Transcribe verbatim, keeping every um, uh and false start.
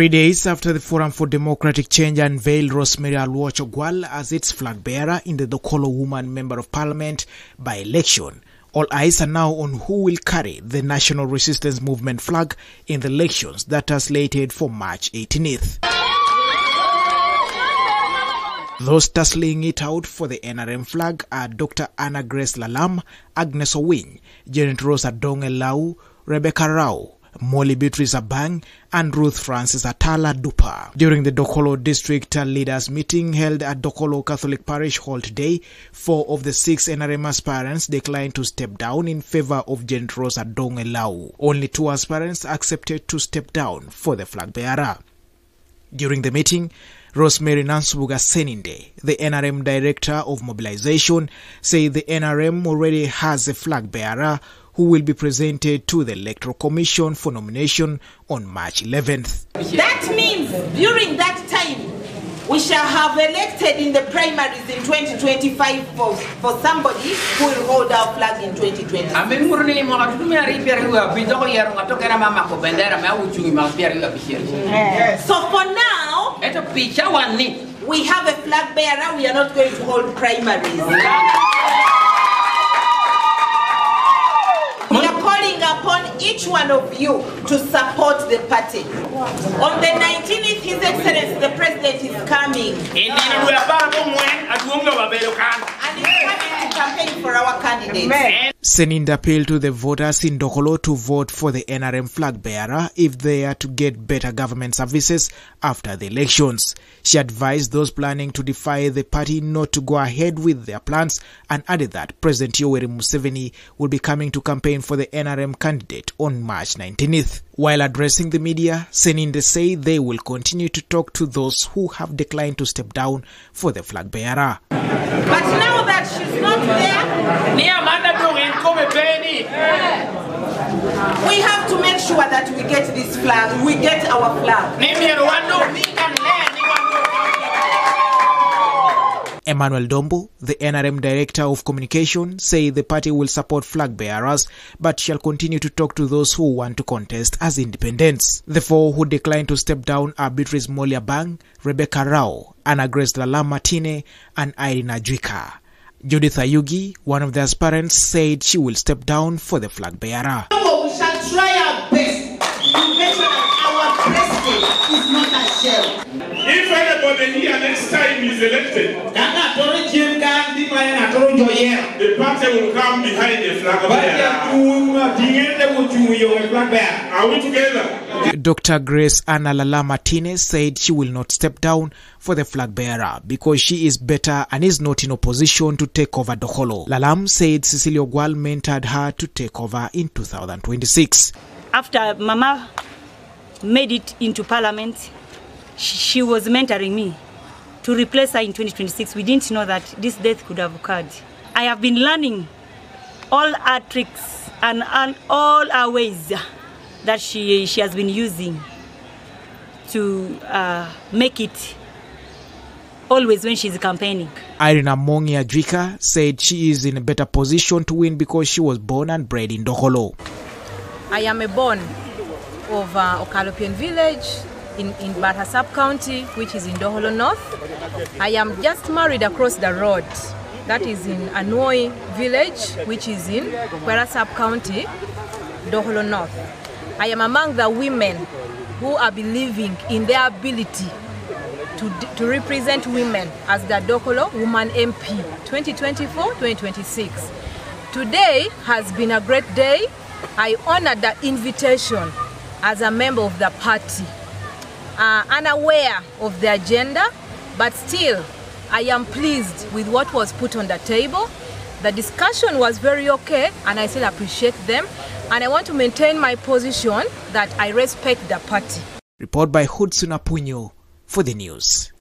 Three days after the Forum for Democratic Change unveiled Rosemary Aluoch Ogwal as its flag bearer in the Dokolo Woman Member of Parliament by-election, all eyes are now on who will carry the National Resistance Movement flag in the elections that are slated for March eighteenth. Those tussling it out for the N R M flag are Doctor Anna Grace Lalam, Agnes Owiny, Janet Rosa Dongolau, Rebecca Rao, Molly Beatrice Abang and Ruth Francis Atala Dupa. During the Dokolo District Leaders Meeting held at Dokolo Catholic Parish Hall today, four of the six N R M aspirants declined to step down in favour of Janet Rosa Dongolau. Only two aspirants accepted to step down for the flag bearer. During the meeting, Rosemary Nansubuga Seninde, the N R M Director of Mobilization, said the N R M already has a flag bearer who will be presented to the Electoral Commission for nomination on March eleventh. That means during that time, we shall have elected in the primaries in twenty twenty-five for, for somebody who will hold our flag in twenty twenty. So for now, we have a flag bearer, we are not going to hold primaries. Upon each one of you to support the party. On the nineteenth, His Excellency the President is coming. And he's coming to campaign for our candidates. Seninde appealed to the voters in Dokolo to vote for the N R M flag bearer if they are to get better government services after the elections. She advised those planning to defy the party not to go ahead with their plans and added that President Yoweri Museveni will be coming to campaign for the N R M candidate on March nineteenth. While addressing the media, Seninde say they will continue to talk to those who have declined to step down for the flag bearer. But now that she's not there, we have to make sure that we get this flag, we get our flag. Emmanuel Dombo, the N R M Director of Communication, say the party will support flag bearers but shall continue to talk to those who want to contest as independents. The four who declined to step down are Beatrice Molly Abang, Rebecca Rao, Anna Grace Lalam and Irene Adrika. Judith Ayugi, one of the aspirants, said she will step down for the flag bearer. We shall try our best to make sure that our president is not a shell. If anybody here next time is elected, the party will come behind the flag bearer. Are we together? Doctor Grace Anna Lala Martinez said she will not step down for the flag bearer because she is better and is not in a position to take over Dokolo. Lalam said Cecilia Gual mentored her to take over in two thousand twenty-six. After Mama made it into Parliament, she, she was mentoring me to replace her in twenty twenty-six. We didn't know that this death could have occurred. I have been learning all her tricks and, and all her ways that she, she has been using to uh, make it always when she's campaigning. Irene Amongin Adrika said she is in a better position to win because she was born and bred in Dokolo. I am a born of uh, Okalopian village in, in Barhasab County, which is in Dokolo North. I am just married across the road. That is in Anoi village, which is in Barhasab County, Dokolo North. I am among the women who are believing in their ability To, to represent women as the Dokolo Woman M P twenty twenty-four to twenty twenty-six. Today has been a great day. I honor the invitation as a member of the party, uh, unaware of the agenda, but still I am pleased with what was put on the table. The discussion was very okay and I still appreciate them, and I want to maintain my position that I respect the party. Report by Hudson Apunyo for the news.